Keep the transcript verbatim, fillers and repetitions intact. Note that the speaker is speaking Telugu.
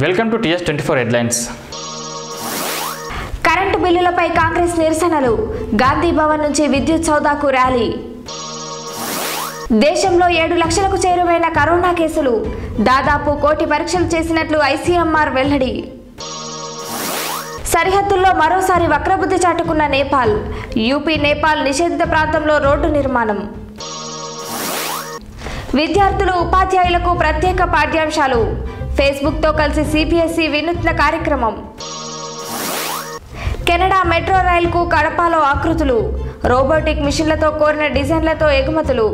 Welcome to TS twenty four headlines. Current బిల్లులపై కాంగ్రెస్ నిరసనలు. గాంధీ భవన్ నుంచి విద్యుత్ సౌదాకు ర్యాలీ. దేశంలో ఏడు లక్షలకు చేరువైన కరోనా కేసులు. దాదాపు కోటి పరీక్షలు చేసినట్లు ఐసీఎంఆర్ వెల్లడి. సరిహద్దుల్లో మరోసారి వక్రబుద్ధి చాటుకున్న నేపాల్. యూపీ నేపాల్ నిషేధిత ప్రాంతంలో రోడ్డు నిర్మాణం. విద్యార్థులు ఉపాధ్యాయులకు ప్రత్యేక పాఠ్యాంశాలు. ఫేస్బుక్తో కలిసి సిబిఎస్ఈ వినూత్న కార్యక్రమం. కెనడా మెట్రో రైలుకు కడపలో ఆకృతులు. రోబోటిక్ మిషన్లతో కోరిన డిజైన్లతో ఎగుమతులు.